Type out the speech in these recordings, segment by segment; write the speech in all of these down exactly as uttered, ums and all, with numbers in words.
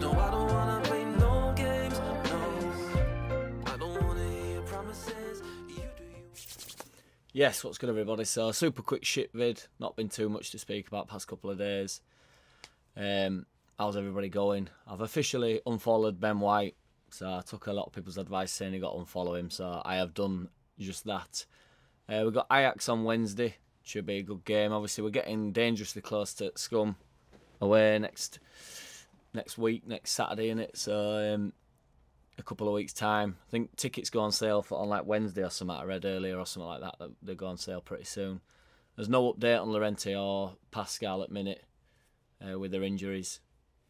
promises. No, I don't wanna play no games. No, I don't wanna hear promises. You do you. Yes, what's good, everybody? So, super quick shit vid. Not been too much to speak about past couple of days. Um, how's everybody going? I've officially unfollowed Ben White. So I took a lot of people's advice saying they got to unfollow him. So I have done just that. Uh, we've got Ajax on Wednesday. Should be a good game. Obviously, we're getting dangerously close to Scum away next next week, next Saturday, innit? So um, a couple of weeks' time. I think tickets go on sale for on like Wednesday or something. I read earlier or something like that. They go on sale pretty soon. There's no update on Llorente or Pascal at minute uh, with their injuries.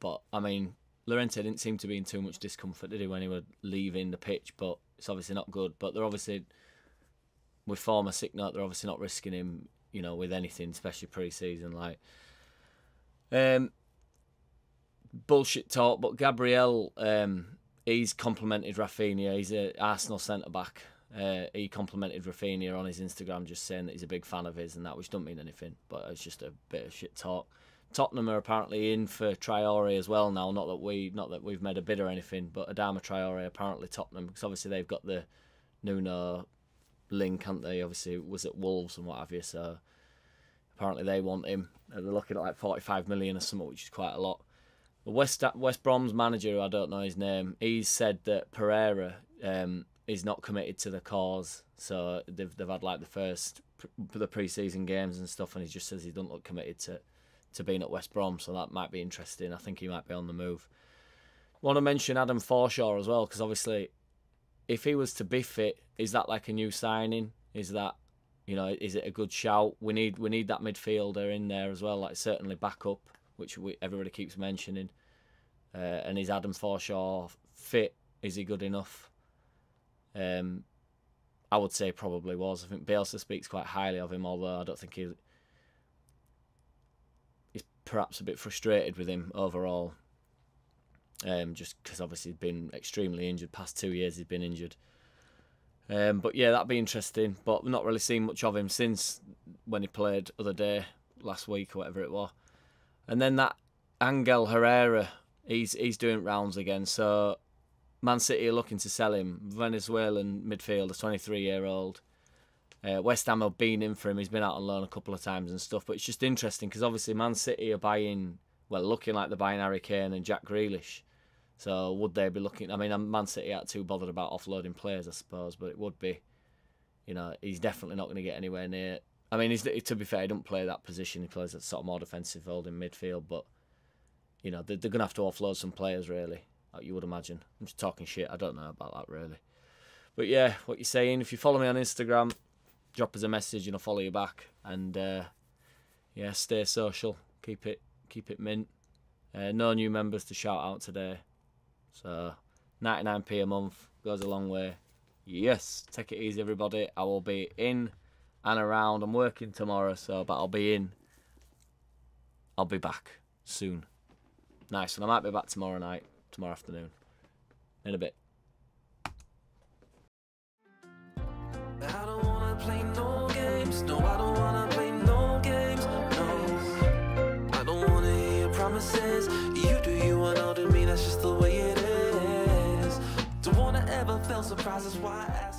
But, I mean, Llorente didn't seem to be in too much discomfort, did he, when he was leaving the pitch? But it's obviously not good. But they're obviously, with form a sick note, they're obviously not risking him, you know, with anything, especially pre-season. Like, um, bullshit talk. But Gabriel, um, he's complimented Rafinha. He's an Arsenal centre back. Uh, he complimented Rafinha on his Instagram, just saying that he's a big fan of his and that, which don't mean anything. But it's just a bit of shit talk. Tottenham are apparently in for Traore as well now. Not that we, not that we've made a bid or anything, but Adama Traore apparently Tottenham, because obviously they've got the Nuno link, haven't they? Obviously it was at Wolves and what have you. So apparently they want him. They're looking at like forty-five million or something, which is quite a lot. The West West Brom's manager, who I don't know his name, he's said that Pereira um, is not committed to the cause. So they've they've had like the first the pre-season games and stuff, and he just says he doesn't look committed to. to being at West Brom, so that might be interesting. I think he might be on the move. I want to mention Adam Forshaw as well, because obviously if he was to be fit, is that like a new signing? Is that, you know, is it a good shout? We need we need that midfielder in there as well, like certainly backup, which we, everybody keeps mentioning. Uh, and is Adam Forshaw fit? Is he good enough? Um, I would say probably was. I think Bielsa speaks quite highly of him, although I don't think he... perhaps a bit frustrated with him overall, um, just because obviously he's been extremely injured. Past two years he's been injured. Um, but yeah, that'd be interesting. But we've not really seen much of him since when he played the other day, last week or whatever it was. And then that Angel Herrera, he's, he's doing rounds again. So Man City are looking to sell him. Venezuelan midfielder, twenty-three-year-old. Uh, West Ham have been in for him. He's been out on loan a couple of times and stuff. But it's just interesting because obviously Man City are buying, well, looking like they're buying Harry Kane and Jack Grealish. So would they be looking? I mean, Man City aren't too bothered about offloading players, I suppose. But it would be, you know, he's definitely not going to get anywhere near. I mean, he's, to be fair, he doesn't play that position. He plays that sort of more defensive role in midfield. But, you know, they're, they're going to have to offload some players, really, like you would imagine. I'm just talking shit. I don't know about that, really. But, yeah, what you're saying, if you follow me on Instagram... drop us a message and I'll follow you back. And uh, yeah, stay social. Keep it, keep it mint. Uh, no new members to shout out today. So ninety-nine p a month goes a long way. Yes, take it easy, everybody. I will be in and around. I'm working tomorrow, so but I'll be in. I'll be back soon. Nice, and I might be back tomorrow night, tomorrow afternoon, in a bit. Play no games, no, I don't wanna play no games, no, I don't wanna hear promises. You do you and I'll do me, that's just the way it is. Don't wanna ever feel surprises, why I ask.